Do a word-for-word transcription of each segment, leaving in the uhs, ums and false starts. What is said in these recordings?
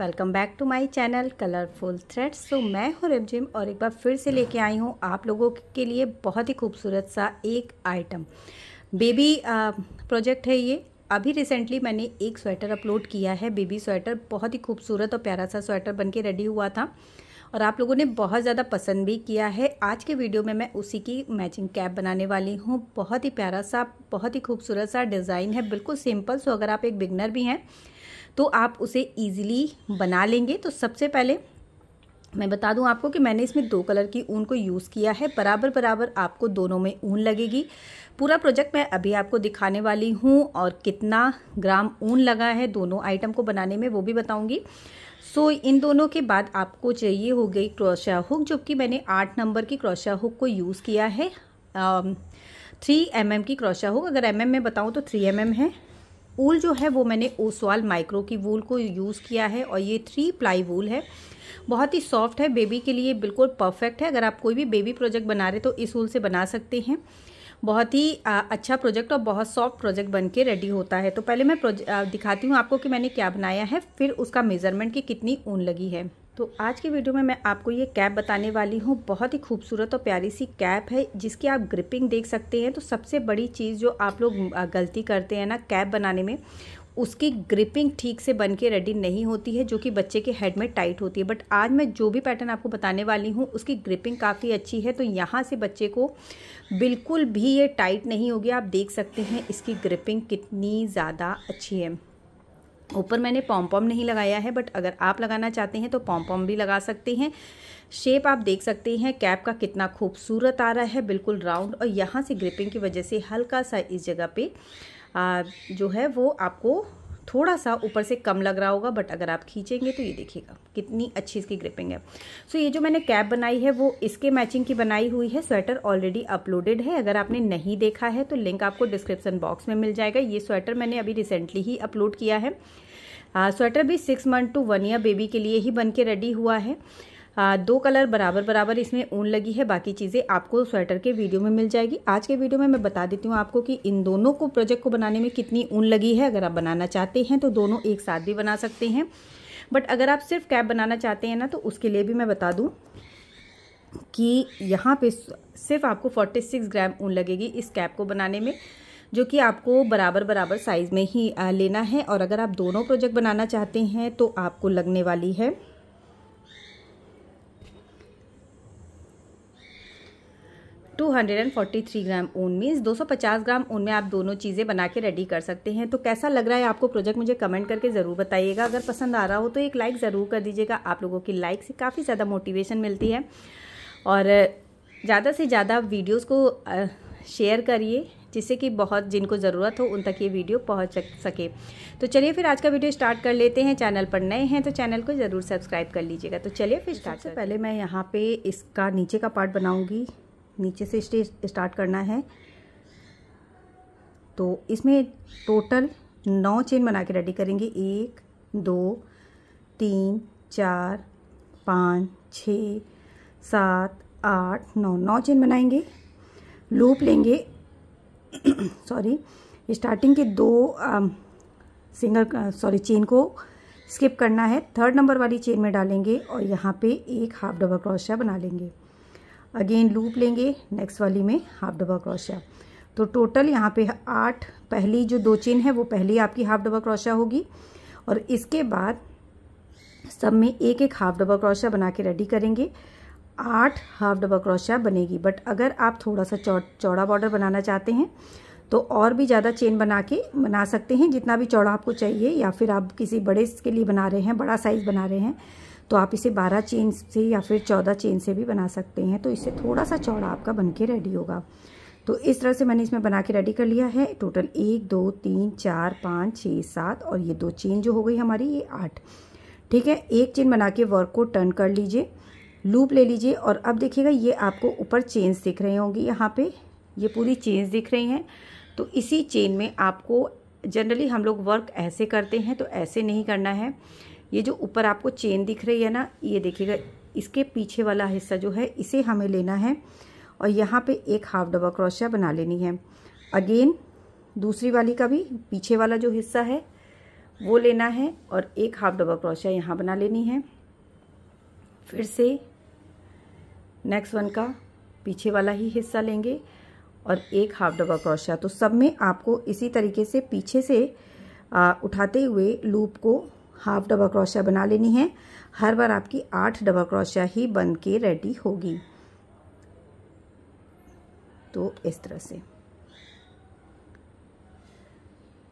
Welcome back to my channel colourful threads. तो मैं हूँ रिमझिम और एक बार फिर से लेके आई हूँ आप लोगों के लिए बहुत ही खूबसूरत सा एक आइटम। बेबी प्रोजेक्ट है ये। अभी रिसेंटली मैंने एक स्वेटर अपलोड किया है, बेबी स्वेटर। बहुत ही खूबसूरत और प्यारा सा स्वेटर बनके रेडी हुआ था और आप लोगों ने बहुत ज़्यादा पसंद भी किया है। आज के वीडियो में मैं उसी की मैचिंग कैप बनाने वाली हूँ। बहुत ही प्यारा सा, बहुत ही खूबसूरत सा डिज़ाइन है, बिल्कुल सिंपल। सो अगर आप एक बिगनर भी हैं तो आप उसे इजीली बना लेंगे। तो सबसे पहले मैं बता दूं आपको कि मैंने इसमें दो कलर की ऊन को यूज़ किया है। बराबर बराबर आपको दोनों में ऊन लगेगी। पूरा प्रोजेक्ट मैं अभी आपको दिखाने वाली हूं और कितना ग्राम ऊन लगा है दोनों आइटम को बनाने में वो भी बताऊंगी। सो इन दोनों के बाद आपको चाहिए हो गई क्रोशिया हुक, जो कि मैंने आठ नंबर की क्रोशिया हुक को यूज़ किया है। थ्री एम एम की क्रोशिया हुक, अगर एम एम में बताऊँ तो थ्री एम एम है। वूल जो है वो मैंने ओसवाल माइक्रो की वूल को यूज़ किया है और ये थ्री प्लाई वूल है। बहुत ही सॉफ्ट है, बेबी के लिए बिल्कुल परफेक्ट है। अगर आप कोई भी बेबी प्रोजेक्ट बना रहे तो इस वूल से बना सकते हैं। बहुत ही अच्छा प्रोजेक्ट और बहुत सॉफ्ट प्रोजेक्ट बनके रेडी होता है। तो पहले मैं दिखाती हूँ आपको कि मैंने क्या बनाया है, फिर उसका मेज़रमेंट की कितनी ऊन लगी है। तो आज के वीडियो में मैं आपको ये कैप बताने वाली हूँ। बहुत ही खूबसूरत और प्यारी सी कैप है जिसकी आप ग्रिपिंग देख सकते हैं। तो सबसे बड़ी चीज़ जो आप लोग गलती करते हैं ना कैप बनाने में, उसकी ग्रिपिंग ठीक से बन के रेडी नहीं होती है, जो कि बच्चे के हेड में टाइट होती है। बट आज मैं जो भी पैटर्न आपको बताने वाली हूँ उसकी ग्रिपिंग काफ़ी अच्छी है। तो यहाँ से बच्चे को बिल्कुल भी ये टाइट नहीं होगी। आप देख सकते हैं इसकी ग्रिपिंग कितनी ज़्यादा अच्छी है। ऊपर मैंने पॉम पॉम नहीं लगाया है, बट अगर आप लगाना चाहते हैं तो पॉम पॉम भी लगा सकते हैं। शेप आप देख सकते हैं कैप का कितना खूबसूरत आ रहा है, बिल्कुल राउंड। और यहाँ से ग्रिपिंग की वजह से हल्का सा इस जगह पे आ, जो है वो आपको थोड़ा सा ऊपर से कम लग रहा होगा, बट अगर आप खींचेंगे तो ये देखिएगा कितनी अच्छी इसकी ग्रिपिंग है। सो ये जो मैंने कैप बनाई है वो इसके मैचिंग की बनाई हुई है। स्वेटर ऑलरेडी अपलोडेड है, अगर आपने नहीं देखा है तो लिंक आपको डिस्क्रिप्शन बॉक्स में मिल जाएगा। ये स्वेटर मैंने अभी रिसेंटली ही अपलोड किया है। आ, स्वेटर भी six month to one year baby के लिए ही बन के रेडी हुआ है। आ, दो कलर बराबर बराबर इसमें ऊन लगी है। बाकी चीज़ें आपको स्वेटर के वीडियो में मिल जाएगी। आज के वीडियो में मैं बता देती हूँ आपको कि इन दोनों को प्रोजेक्ट को बनाने में कितनी ऊन लगी है। अगर आप बनाना चाहते हैं तो दोनों एक साथ भी बना सकते हैं, बट अगर आप सिर्फ कैप बनाना चाहते हैं ना तो उसके लिए भी मैं बता दूँ कि यहाँ पे सिर्फ आपको फोर्टी सिक्स ग्राम ऊन लगेगी इस कैप को बनाने में, जो कि आपको बराबर बराबर साइज़ में ही लेना है। और अगर आप दोनों प्रोजेक्ट बनाना चाहते हैं तो आपको लगने वाली है two hundred forty three gram ऊन। मीन्स दो सौ पचास ग्राम ऊन में आप दोनों चीज़ें बना के रेडी कर सकते हैं। तो कैसा लग रहा है आपको प्रोजेक्ट, मुझे कमेंट करके ज़रूर बताइएगा। अगर पसंद आ रहा हो तो एक लाइक ज़रूर कर दीजिएगा। आप लोगों की लाइक से काफ़ी ज़्यादा मोटिवेशन मिलती है। और ज़्यादा से ज़्यादा वीडियोस को शेयर करिए जिससे कि बहुत जिनको ज़रूरत हो उन तक ये वीडियो पहुंच सके। तो चलिए फिर आज का वीडियो स्टार्ट कर लेते हैं। चैनल पर नए हैं तो चैनल को ज़रूर सब्सक्राइब कर लीजिएगा। तो चलिए फिर स्टार्ट। सबसे पहले मैं यहाँ पे इसका नीचे का पार्ट बनाऊँगी। नीचे से स्टार्ट करना है। तो इसमें टोटल नौ चेन बना के रेडी करेंगे। एक, दो, तीन, चार, पाँच, छः, सात, आठ, नौ। नौ चेन बनाएंगे। लूप लेंगे, सॉरी, स्टार्टिंग के दो आ, सिंगल सॉरी चेन को स्किप करना है। थर्ड नंबर वाली चेन में डालेंगे और यहाँ पे एक हाफ डबल क्रोशिया बना लेंगे। अगेन लूप लेंगे, नेक्स्ट वाली में हाफ डबल क्रोशिया। तो टोटल यहाँ पे आठ, पहली जो दो चेन है वो पहली आपकी हाफ डबल क्रोशिया होगी और इसके बाद सब में एक एक हाफ डबल क्रोशिया बना के रेडी करेंगे। आठ हाफ डबल क्रोशिया बनेगी। बट अगर आप थोड़ा सा चौ, चौड़ा बॉर्डर बनाना चाहते हैं तो और भी ज़्यादा चेन बना के बना सकते हैं, जितना भी चौड़ा आपको चाहिए। या फिर आप किसी बड़े के लिए बना रहे हैं, बड़ा साइज़ बना रहे हैं, तो आप इसे बारह चेन से या फिर चौदह चेन से भी बना सकते हैं। तो इससे थोड़ा सा चौड़ा आपका बन के रेडी होगा। तो इस तरह से मैंने इसमें बना के रेडी कर लिया है। टोटल एक, दो, तीन, चार, पाँच, छः, सात और ये दो चेन जो हो गई हमारी, ये आठ। ठीक है, एक चेन बना के वर्क को टर्न कर लीजिए, लूप ले लीजिए। और अब देखिएगा ये आपको ऊपर चेन्स दिख रही होंगी। यहाँ पर ये पूरी चेन्स दिख रही हैं। तो इसी चेन में आपको जनरली हम लोग वर्क ऐसे करते हैं, तो ऐसे नहीं करना है। ये जो ऊपर आपको चेन दिख रही है ना, ये देखिएगा इसके पीछे वाला हिस्सा जो है इसे हमें लेना है और यहाँ पे एक हाफ डबल क्रोशिया बना लेनी है। अगेन दूसरी वाली का भी पीछे वाला जो हिस्सा है वो लेना है और एक हाफ डबल क्रोशिया यहाँ बना लेनी है। फिर से नेक्स्ट वन का पीछे वाला ही हिस्सा लेंगे और एक हाफ डबल क्रोशिया। तो सब में आपको इसी तरीके से पीछे से आ, उठाते हुए लूप को हाफ डबल क्रोशिया बना लेनी है। हर बार आपकी आठ डबल क्रोशिया ही बन के रेडी होगी। तो इस तरह से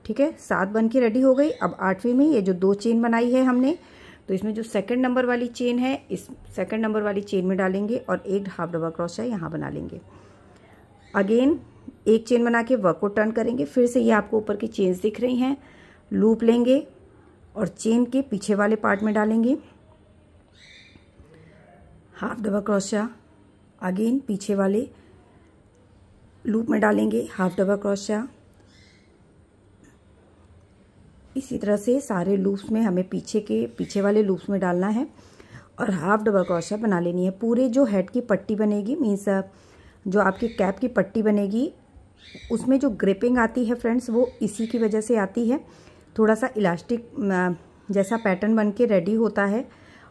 ठीक है, सात बन के रेडी हो गई। अब आठवीं में ये जो दो चेन बनाई है हमने, तो इसमें जो सेकंड नंबर वाली चेन है इस सेकंड नंबर वाली चेन में डालेंगे और एक हाफ डबल क्रोशिया यहाँ बना लेंगे। अगेन एक चेन बना के वर्क को टर्न करेंगे। फिर से ये आपको ऊपर की चेन्स दिख रही हैं, लूप लेंगे और चेन के पीछे वाले पार्ट में डालेंगे हाफ डबल क्रोशिया। अगेन पीछे वाले लूप में डालेंगे हाफ डबल क्रोशिया। इसी तरह से सारे लूप्स में हमें पीछे के पीछे वाले लूप्स में डालना है और हाफ डबल क्रोशिया बना लेनी है। पूरे जो हेड की पट्टी बनेगी, मीन्स जो आपकी कैप की पट्टी बनेगी, उसमें जो ग्रिपिंग आती है फ्रेंड्स, वो इसी की वजह से आती है। थोड़ा सा इलास्टिक जैसा पैटर्न बन के रेडी होता है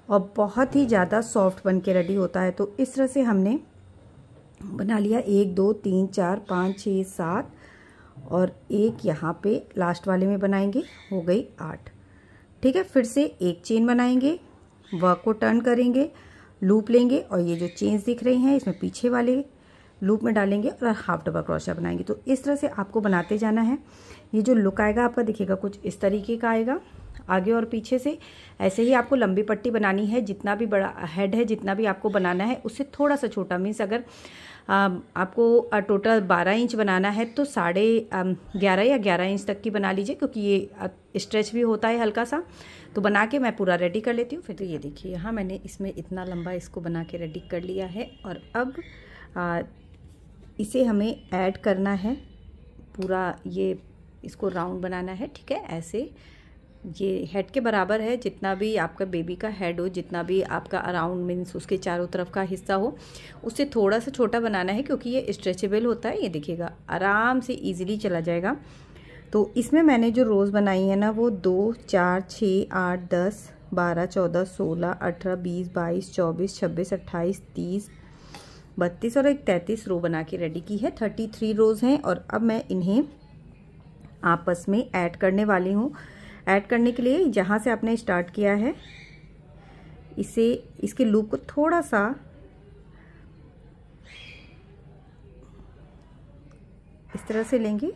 और बहुत ही ज़्यादा सॉफ्ट बन के रेडी होता है। तो इस तरह से हमने बना लिया एक दो तीन चार पाँच छः सात और एक यहाँ पे लास्ट वाले में बनाएंगे, हो गई आठ। ठीक है, फिर से एक चेन बनाएंगे, वर्क को टर्न करेंगे, लूप लेंगे और ये जो चेन्स दिख रही हैं इसमें पीछे वाले लूप में डालेंगे और हाफ डबल क्रोशिया बनाएंगे। तो इस तरह से आपको बनाते जाना है। ये जो लुक आएगा आपका दिखेगा कुछ इस तरीके का आएगा आगे और पीछे से। ऐसे ही आपको लंबी पट्टी बनानी है, जितना भी बड़ा हेड है जितना भी आपको बनाना है उससे थोड़ा सा छोटा। मीन्स अगर आपको टोटल बारह इंच बनाना है तो साढ़े ग्यारह या ग्यारह इंच तक की बना लीजिए, क्योंकि ये स्ट्रेच भी होता है हल्का सा। तो बना के मैं पूरा रेडी कर लेती हूँ। फिर तो ये देखिए यहाँ मैंने इसमें इतना लंबा इसको बना के रेडी कर लिया है और अब आ, इसे हमें ऐड करना है पूरा, ये इसको राउंड बनाना है। ठीक है, ऐसे ये हेड के बराबर है, जितना भी आपका बेबी का हेड हो, जितना भी आपका अराउंड मीन्स उसके चारों तरफ का हिस्सा हो, उससे थोड़ा सा छोटा बनाना है क्योंकि ये स्ट्रेचेबल होता है। ये देखिएगा आराम से इजीली चला जाएगा। तो इसमें मैंने जो रोज़ बनाई है ना वो दो चार छः आठ दस बारह चौदह सोलह अठारह बीस बाईस चौबीस छब्बीस अट्ठाईस तीस बत्तीस और एक तैंतीस रो बना के रेडी की है। थर्टी थ्री रोज़ हैं और अब मैं इन्हें आपस में ऐड करने वाली हूँ। ऐड करने के लिए जहाँ से आपने स्टार्ट किया है इसे, इसके लूप को थोड़ा सा इस तरह से लेंगे।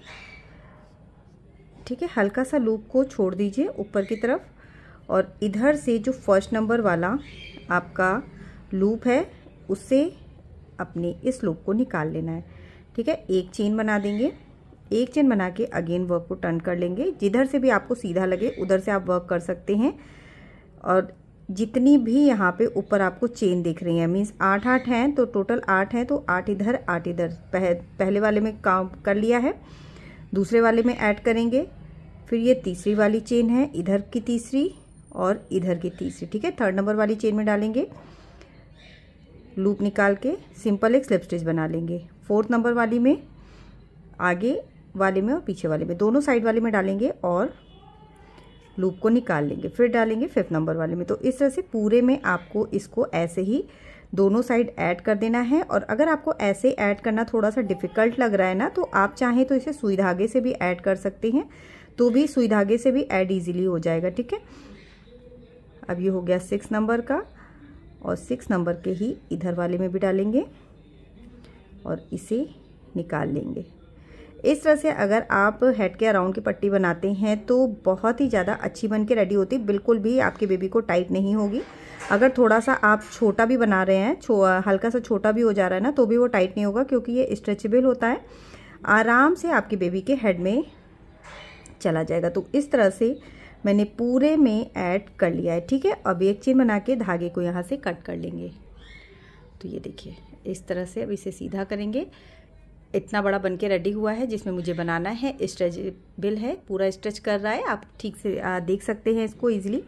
ठीक है, हल्का सा लूप को छोड़ दीजिए ऊपर की तरफ और इधर से जो फर्स्ट नंबर वाला आपका लूप है उससे अपने इस लूप को निकाल लेना है। ठीक है, एक चेन बना देंगे, एक चेन बना के अगेन वर्क को टर्न कर लेंगे। जिधर से भी आपको सीधा लगे उधर से आप वर्क कर सकते हैं और जितनी भी यहाँ पे ऊपर आपको चेन दिख रही है, मीन्स आठ आठ हैं तो टोटल आठ हैं, तो आठ इधर आठ इधर पह, पहले वाले में काम कर लिया है, दूसरे वाले में ऐड करेंगे। फिर ये तीसरी वाली चेन है, इधर की तीसरी और इधर की तीसरी। ठीक है, थर्ड नंबर वाली चेन में डालेंगे, लूप निकाल के सिंपल एक स्लिप स्टिच बना लेंगे। फोर्थ नंबर वाली में, आगे वाले में और पीछे वाले में, दोनों साइड वाले में डालेंगे और लूप को निकाल लेंगे। फिर डालेंगे फिफ्थ नंबर वाले में। तो इस तरह से पूरे में आपको इसको ऐसे ही दोनों साइड ऐड कर देना है। और अगर आपको ऐसे ऐड करना थोड़ा सा डिफ़िकल्ट लग रहा है ना, तो आप चाहें तो इसे सुई धागे से भी ऐड कर सकते हैं, तो भी सुई धागे से भी ऐड ईजिली हो जाएगा। ठीक है, अब ये हो गया सिक्स नंबर का और सिक्स नंबर के ही इधर वाले में भी डालेंगे और इसे निकाल लेंगे। इस तरह से अगर आप हेड के अराउंड की पट्टी बनाते हैं तो बहुत ही ज़्यादा अच्छी बन के रेडी होती, बिल्कुल भी आपके बेबी को टाइट नहीं होगी। अगर थोड़ा सा आप छोटा भी बना रहे हैं, छो हल्का सा छोटा भी हो जा रहा है ना, तो भी वो टाइट नहीं होगा क्योंकि ये स्ट्रेचेबल होता है, आराम से आपकी बेबी के हेड में चला जाएगा। तो इस तरह से मैंने पूरे में ऐड कर लिया है। ठीक है, अब एक चेन बना के धागे को यहाँ से कट कर लेंगे। तो ये देखिए इस तरह से अब इसे सीधा करेंगे। इतना बड़ा बन के रेडी हुआ है जिसमें मुझे बनाना है, स्ट्रेचेबल है, पूरा स्ट्रेच कर रहा है, आप ठीक से देख सकते हैं इसको ईजिली।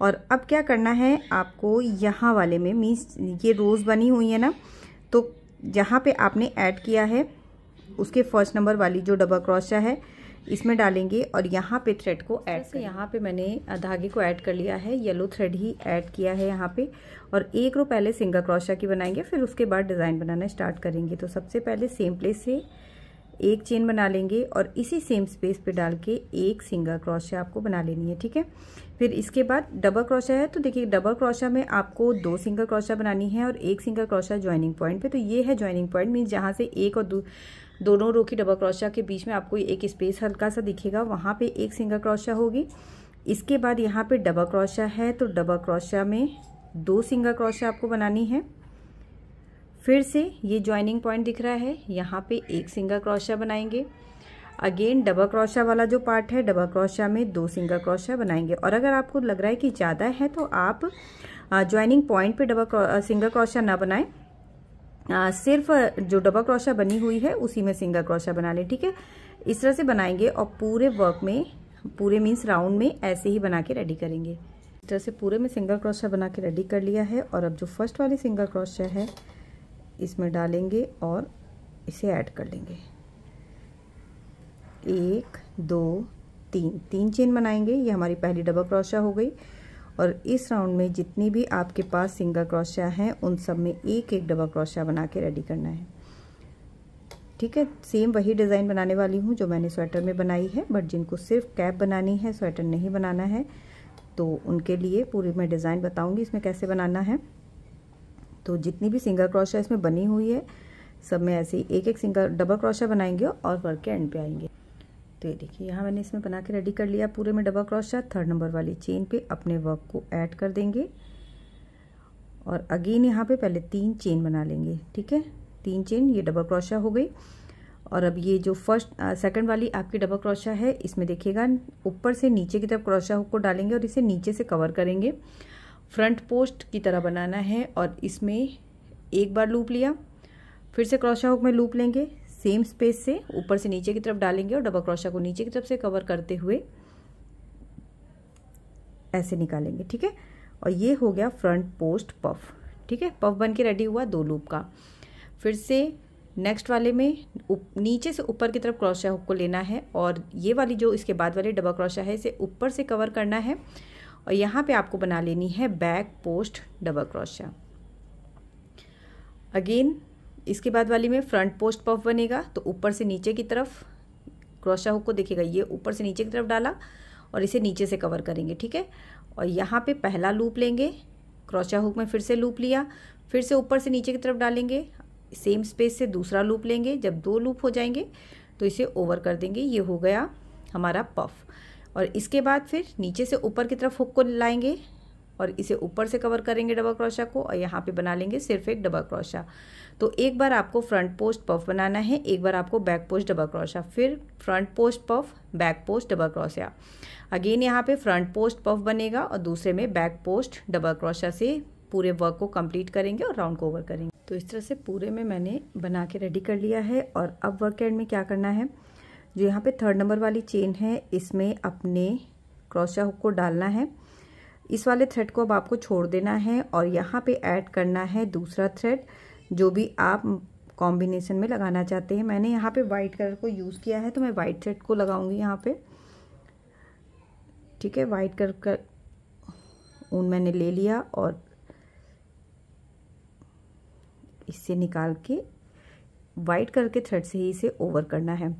और अब क्या करना है आपको यहाँ वाले में, मीन्स ये रोज़ बनी हुई है ना, तो जहाँ पे आपने ऐड किया है उसके फर्स्ट नंबर वाली जो डबल क्रोशिया है इसमें डालेंगे और यहाँ पे थ्रेड को ऐड से यहाँ पे मैंने धागे को ऐड कर लिया है, येलो थ्रेड ही ऐड किया है यहाँ पे। और एक रो पहले सिंगल क्रोशिया की बनाएंगे, फिर उसके बाद डिज़ाइन बनाना स्टार्ट करेंगे। तो सबसे पहले सेम प्लेस से एक चेन बना लेंगे और इसी सेम स्पेस पे डाल के एक सिंगल क्रोशिया आपको बना लेनी है, ठीक है। फिर इसके बाद डबल क्रोशिया है, तो देखिए डबल क्रोशिया में आपको दो सिंगल क्रोशिया बनानी है और एक सिंगल क्रोशिया ज्वाइनिंग पॉइंट पे। तो ये है ज्वाइनिंग पॉइंट, मीन्स जहाँ से एक और दो दोनों रो की डबल क्रोशिया के बीच में आपको एक स्पेस हल्का सा दिखेगा, वहाँ पे एक सिंगल क्रोशिया होगी। इसके बाद यहाँ पे डबल क्रोशिया है, तो डबल क्रोशिया में दो सिंगल क्रोशिया आपको बनानी है। फिर से ये ज्वाइनिंग पॉइंट दिख रहा है, यहाँ पे एक सिंगल क्रोशिया बनाएंगे। अगेन डबल क्रोशिया वाला जो पार्ट है, डबल क्रोशिया में दो सिंगल क्रोशिया बनाएंगे। और अगर आपको लग रहा है कि ज़्यादा है तो आप ज्वाइनिंग पॉइंट पे डबल सिंगल क्रोशिया ना बनाएं, आ, सिर्फ जो डबल क्रोशिया बनी हुई है उसी में सिंगल क्रोशिया बना लें, ठीक है। इस तरह से बनाएंगे और पूरे वर्क में, पूरे मीन्स राउंड में ऐसे ही बना के रेडी करेंगे। इस तरह से पूरे में सिंगल क्रोशिया बना के रेडी कर लिया है। और अब जो फर्स्ट वाली सिंगल क्रोशिया है इसमें डालेंगे और इसे ऐड कर लेंगे। एक दो तीन तीन चेन बनाएंगे, ये हमारी पहली डबल क्रोशिया हो गई। और इस राउंड में जितनी भी आपके पास सिंगल क्रोशिया हैं उन सब में एक एक डबल क्रोशिया बना के रेडी करना है, ठीक है। सेम वही डिज़ाइन बनाने वाली हूँ जो मैंने स्वेटर में बनाई है, बट जिनको सिर्फ कैप बनानी है, स्वेटर नहीं बनाना है, तो उनके लिए पूरी मैं डिज़ाइन बताऊँगी इसमें कैसे बनाना है। तो जितनी भी सिंगल क्रोशिया इसमें बनी हुई है सब में ऐसे ही एक एक सिंगल डबल क्रोशिया बनाएंगे और वर्क के एंड पे आएंगे। तो ये देखिए यहाँ मैंने इसमें बना के रेडी कर लिया पूरे में डबल क्रोशिया। थर्ड नंबर वाली चेन पे अपने वर्क को ऐड कर देंगे और अगेन यहाँ पे पहले तीन चेन बना लेंगे, ठीक है। तीन चेन, ये डबल क्रोशिया हो गई। और अब ये जो फर्स्ट सेकंड वाली आपकी डबल क्रोशिया है इसमें देखिएगा ऊपर से नीचे की तरफ क्रोशिया को डालेंगे और इसे नीचे से कवर करेंगे। फ्रंट पोस्ट की तरह बनाना है और इसमें एक बार लूप लिया, फिर से क्रोशिया हुक में लूप लेंगे, सेम स्पेस से ऊपर से नीचे की तरफ डालेंगे और डबल क्रोशिया को नीचे की तरफ से कवर करते हुए ऐसे निकालेंगे, ठीक है। और ये हो गया फ्रंट पोस्ट पफ, ठीक है। पफ बन के रेडी हुआ दो लूप का। फिर से नेक्स्ट वाले में उप, नीचे से ऊपर की तरफ क्रोशिया हुक को लेना है और ये वाली जो इसके बाद वाली डबल क्रोशिया है इसे ऊपर से कवर करना है और यहाँ पे आपको बना लेनी है back post double crochet. Again इसके बाद वाली में फ्रंट पोस्ट पफ बनेगा, तो ऊपर से नीचे की तरफ क्रोशिया हुक को देखिएगा ये ऊपर से नीचे की तरफ डाला और इसे नीचे से कवर करेंगे, ठीक है। और यहाँ पे पहला लूप लेंगे, क्रोशिया हुक में फिर से लूप लिया, फिर से ऊपर से नीचे की तरफ डालेंगे, सेम स्पेस से दूसरा लूप लेंगे। जब दो लूप हो जाएंगे तो इसे ओवर कर देंगे, ये हो गया हमारा पफ। और इसके बाद फिर नीचे से ऊपर की तरफ हुक को लाएंगे और इसे ऊपर से कवर करेंगे डबल क्रोशिया को और यहाँ पे बना लेंगे सिर्फ एक डबल क्रोशिया। तो एक बार आपको फ्रंट पोस्ट पफ बनाना है, एक बार आपको बैक पोस्ट डबल क्रोशिया, फिर front post puff, back post double crochet. Again यहाँ पे फ्रंट पोस्ट पफ बनेगा और दूसरे में बैक पोस्ट डबल क्रोशिया से पूरे वर्क को कंप्लीट करेंगे और राउंड को ओवर करेंगे। तो इस तरह से पूरे में मैंने बना के रेडी कर लिया है। और अब वर्क एंड में क्या करना है, जो यहाँ पे थर्ड नंबर वाली चेन है इसमें अपने क्रोशिया हुक को डालना है। इस वाले थ्रेड को अब आपको छोड़ देना है और यहाँ पे ऐड करना है दूसरा थ्रेड जो भी आप कॉम्बिनेशन में लगाना चाहते हैं। मैंने यहाँ पे वाइट कलर को यूज़ किया है तो मैं वाइट थ्रेड को लगाऊंगी यहाँ पे, ठीक है। वाइट कलर का ऊन मैंने ले लिया और इससे निकाल के वाइट कलर के थ्रेड से ही इसे ओवर करना है।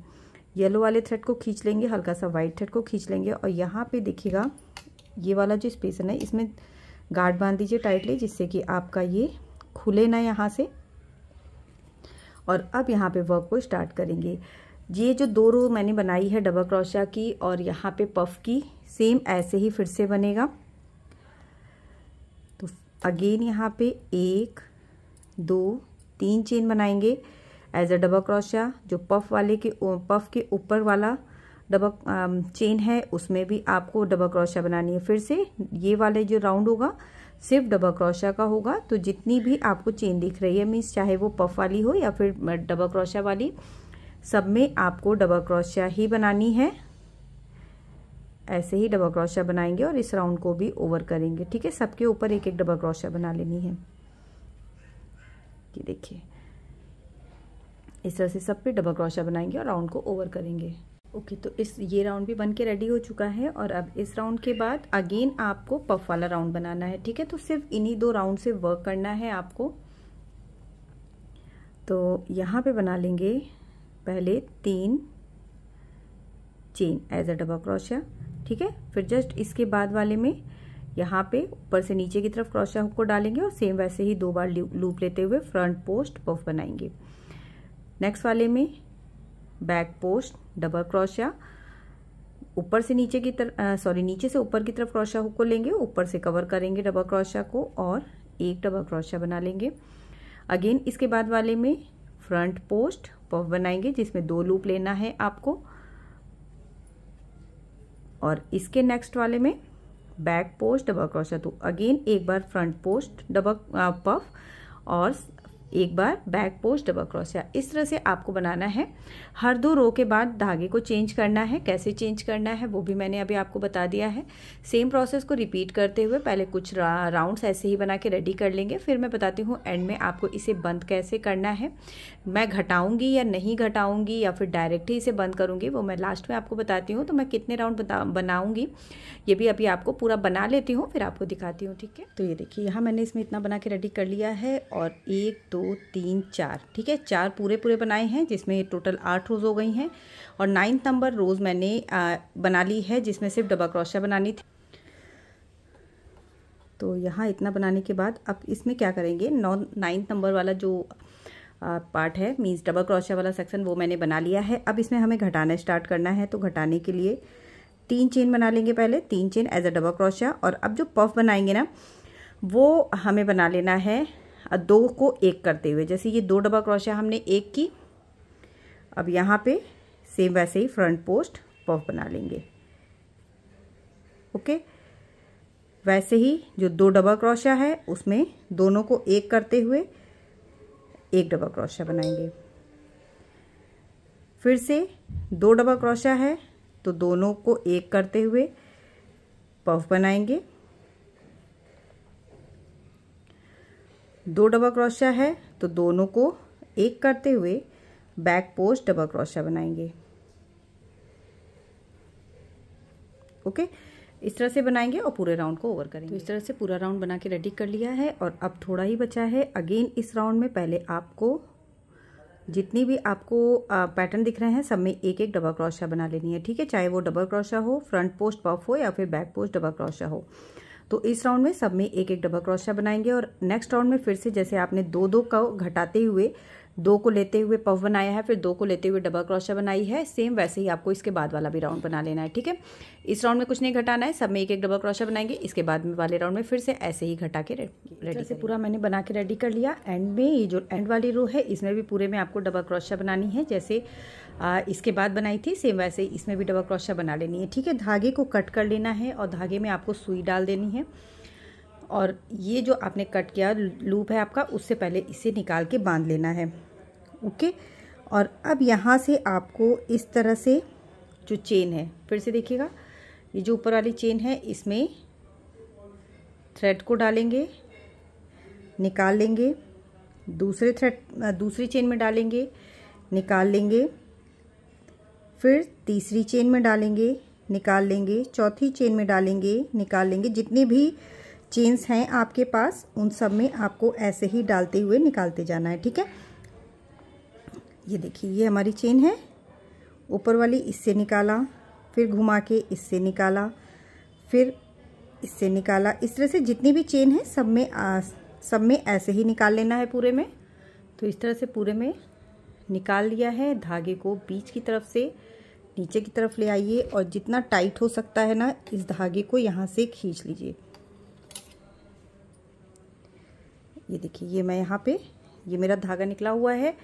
येलो वाले थ्रेड को खींच लेंगे, हल्का सा वाइट थ्रेड को खींच लेंगे और यहाँ पे देखिएगा ये वाला जो स्पेस है ना इसमें गार्ड बांध दीजिए टाइटली, जिससे कि आपका ये खुले ना यहाँ से। और अब यहाँ पे वर्क को स्टार्ट करेंगे। ये जो दो रो मैंने बनाई है डबल क्रोशिया की और यहाँ पे पफ की, सेम ऐसे ही फिर से बनेगा। तो अगेन यहाँ पे एक दो तीन चेन बनाएंगे एज अ डबल क्रोशिया। जो पफ वाले के पफ के ऊपर वाला डबल चेन है उसमें भी आपको डबल क्रोशिया बनानी है। फिर से ये वाले जो राउंड होगा सिर्फ डबल क्रोशिया का होगा। तो जितनी भी आपको चेन दिख रही है मीन्स चाहे वो पफ वाली हो या फिर डबल क्रोशिया वाली, सब में आपको डबल क्रोशिया ही बनानी है। ऐसे ही डबल क्रोशिया बनाएंगे और इस राउंड को भी ओवर करेंगे, ठीक है। सबके ऊपर एक एक डबल क्रोशिया बना लेनी है। ये देखिए इस तरह से सब पे डबल क्रोशिया बनाएंगे और राउंड को ओवर करेंगे। ओके okay, तो इस ये राउंड भी बन के रेडी हो चुका है। और अब इस राउंड के बाद अगेन आपको पफ वाला राउंड बनाना है, ठीक है। तो सिर्फ इन्हीं दो राउंड से वर्क करना है आपको। तो यहाँ पे बना लेंगे पहले तीन chain as a double crochet, ठीक है। फिर जस्ट इसके बाद वाले में यहाँ पे ऊपर से नीचे की तरफ क्रोशिया हुक को डालेंगे और सेम वैसे ही दो बार लूप लेते हुए फ्रंट पोस्ट पफ बनाएंगे। नेक्स्ट वाले में बैक पोस्ट डबल क्रोशिया, ऊपर से नीचे की तरफ सॉरी नीचे से ऊपर की तरफ क्रोशिया हुक को लेंगे, ऊपर से कवर करेंगे डबल क्रोशिया को और एक डबल क्रोशिया बना लेंगे। अगेन इसके बाद वाले में फ्रंट पोस्ट पफ बनाएंगे जिसमें दो लूप लेना है आपको। और इसके नेक्स्ट वाले में बैक पोस्ट डबल क्रोशिया, तो अगेन एक बार फ्रंट पोस्ट डबल पफ और एक बार बैक पोस्ट डबल क्रोशिया। इस तरह से आपको बनाना है। हर दो रो के बाद धागे को चेंज करना है, कैसे चेंज करना है वो भी मैंने अभी आपको बता दिया है। सेम प्रोसेस को रिपीट करते हुए पहले कुछ रा, राउंड्स ऐसे ही बना के रेडी कर लेंगे, फिर मैं बताती हूँ एंड में आपको इसे बंद कैसे करना है। मैं घटाऊँगी या नहीं घटाऊँगी या फिर डायरेक्ट ही इसे बंद करूँगी वो मैं लास्ट में आपको बताती हूँ। तो मैं कितने राउंड बनाऊँगी ये भी अभी आपको पूरा बना लेती हूँ फिर आपको दिखाती हूँ, ठीक है। तो ये देखिए यहाँ मैंने इसमें इतना बना के रेडी कर लिया है और एक दो तो तीन चार, ठीक है, चार पूरे पूरे बनाए हैं जिसमें टोटल आठ रोज हो गई हैं। और नाइन्थ नंबर रोज मैंने आ, बना ली है जिसमें सिर्फ डबल क्रोशिया बनानी थी। तो यहाँ इतना बनाने के बाद अब इसमें क्या करेंगे, नौ नाइन्थ नंबर वाला जो आ, पार्ट है मीन्स डबल क्रोशिया वाला सेक्शन वो मैंने बना लिया है। अब इसमें हमें घटाना स्टार्ट करना है। तो घटाने के लिए तीन चेन बना लेंगे, पहले तीन chain as a double crochet. और अब जो पफ बनाएंगे ना वो हमें बना लेना है दो को एक करते हुए। जैसे ये दो डबल क्रोशिया हमने एक की, अब यहाँ पे सेम वैसे ही फ्रंट पोस्ट पफ बना लेंगे। ओके, वैसे ही जो दो डबल क्रोशिया है उसमें दोनों को एक करते हुए एक डबल क्रोशिया बनाएंगे। फिर से दो डबल क्रोशिया है तो दोनों को एक करते हुए पफ बनाएंगे। दो डबल क्रोशिया है तो दोनों को एक करते हुए बैक पोस्ट डबल क्रोशिया बनाएंगे। ओके, इस तरह से बनाएंगे और पूरे राउंड को ओवर करेंगे। तो इस तरह से पूरा राउंड बना के रेडी कर लिया है और अब थोड़ा ही बचा है। अगेन इस राउंड में पहले आपको जितनी भी आपको पैटर्न दिख रहे हैं सब में एक एक डबल क्रोशिया बना लेनी है, ठीक है, चाहे वो डबल क्रोशिया हो, फ्रंट पोस्ट पफ हो या फिर बैक पोस्ट डबल क्रोशिया हो। तो इस राउंड में सब में एक एक डबल क्रोशिया बनाएंगे। और नेक्स्ट राउंड में फिर से जैसे आपने दो दो को घटाते हुए दो को लेते हुए पफ बनाया है, फिर दो को लेते हुए डबल क्रोशिया बनाई है, सेम वैसे ही आपको इसके बाद वाला भी राउंड बना लेना है, ठीक है। इस राउंड में कुछ नहीं घटाना है, सब में एक एक डबल क्रोशिया बनाएंगे। इसके बाद में वाले राउंड में फिर से ऐसे ही घटा के रेडी से पूरा मैंने बना के रेडी कर लिया। एंड में ये जो एंड वाली रो है इसमें भी पूरे में आपको डबल क्रोशिया बनानी है। जैसे आ, इसके बाद बनाई थी सेम वैसे इसमें भी डबल क्रोशिया बना लेनी है, ठीक है। धागे को कट कर लेना है और धागे में आपको सुई डाल देनी है। और ये जो आपने कट किया लूप है आपका उससे पहले इसे निकाल के बांध लेना है। ओके, और अब यहाँ से आपको इस तरह से जो चेन है, फिर से देखिएगा ये जो ऊपर वाली चेन है इसमें थ्रेड को डालेंगे, निकाल लेंगे, दूसरे थ्रेड दूसरी चेन में डालेंगे, निकाल लेंगे, फिर तीसरी चेन में डालेंगे, निकाल लेंगे, चौथी चेन में डालेंगे, निकाल लेंगे। जितनी भी चेन्स हैं आपके पास उन सब में आपको ऐसे ही डालते हुए निकालते जाना है, ठीक है। ये देखिए ये हमारी चेन है, ऊपर वाली इससे निकाला, फिर घुमा के इससे निकाला, फिर इससे निकाला। इस तरह से जितनी भी चेन है सब में आ, सब में ऐसे ही निकाल लेना है पूरे में। तो इस तरह से पूरे में निकाल लिया है। धागे को बीच की तरफ से नीचे की तरफ ले आइए और जितना टाइट हो सकता है ना इस धागे को यहाँ से खींच लीजिए। ये देखिए ये मैं यहाँ पे ये मेरा धागा निकला हुआ है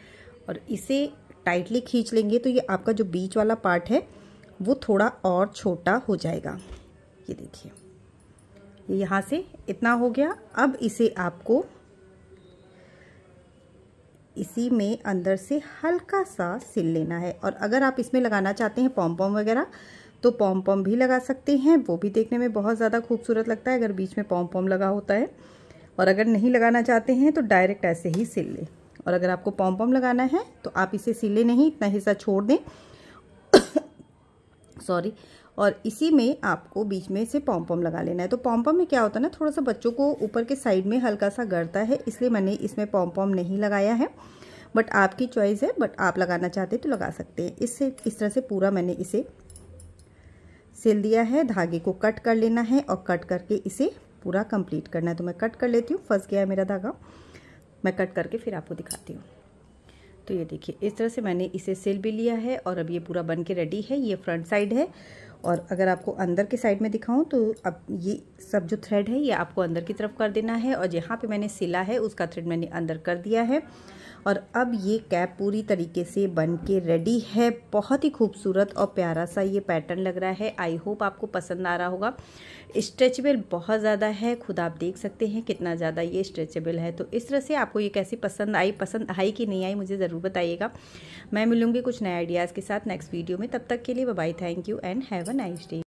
और इसे टाइटली खींच लेंगे तो ये आपका जो बीच वाला पार्ट है वो थोड़ा और छोटा हो जाएगा। ये देखिए ये यहाँ से इतना हो गया। अब इसे आपको इसी में अंदर से हल्का सा सिल लेना है। और अगर आप इसमें लगाना चाहते हैं पॉम पॉम वगैरह तो पॉम पॉम भी लगा सकते हैं, वो भी देखने में बहुत ज़्यादा खूबसूरत लगता है अगर बीच में पॉम पॉम लगा होता है। और अगर नहीं लगाना चाहते हैं तो डायरेक्ट ऐसे ही सिल लें। और अगर आपको पॉम पॉम लगाना है तो आप इसे सिले नहीं, इतना हिस्सा छोड़ दें सॉरी और इसी में आपको बीच में से पॉम्पॉम लगा लेना है। तो पॉम्पॉम में क्या होता है ना, थोड़ा सा बच्चों को ऊपर के साइड में हल्का सा गड़ता है, इसलिए मैंने इसमें पॉम्पॉम नहीं लगाया है, बट आपकी चॉइस है, बट आप लगाना चाहते हैं तो लगा सकते हैं। इससे इस तरह से पूरा मैंने इसे सिल दिया है। धागे को कट कर लेना है और कट करके इसे पूरा कंप्लीट करना है। तो मैं कट कर लेती हूँ, फंस गया है मेरा धागा, मैं कट करके फिर आपको दिखाती हूँ। तो ये देखिए इस तरह से मैंने इसे सिल भी लिया है और अब ये पूरा बन के रेडी है। ये फ्रंट साइड है और अगर आपको अंदर के साइड में दिखाऊं तो अब ये सब जो थ्रेड है ये आपको अंदर की तरफ कर देना है और जहाँ पे मैंने सिला है उसका थ्रेड मैंने अंदर कर दिया है। और अब ये कैप पूरी तरीके से बन के रेडी है। बहुत ही खूबसूरत और प्यारा सा ये पैटर्न लग रहा है। आई होप आपको पसंद आ रहा होगा। स्ट्रेचेबल बहुत ज़्यादा है, खुद आप देख सकते हैं कितना ज़्यादा ये स्ट्रेचेबल है। तो इस तरह से आपको ये कैसी पसंद आई, पसंद आई कि नहीं आई मुझे ज़रूर बताइएगा। मैं मिलूँगी कुछ नए आइडियाज़ के साथ नेक्स्ट वीडियो में। तब तक के लिए bye bye, thank you and have a nice day.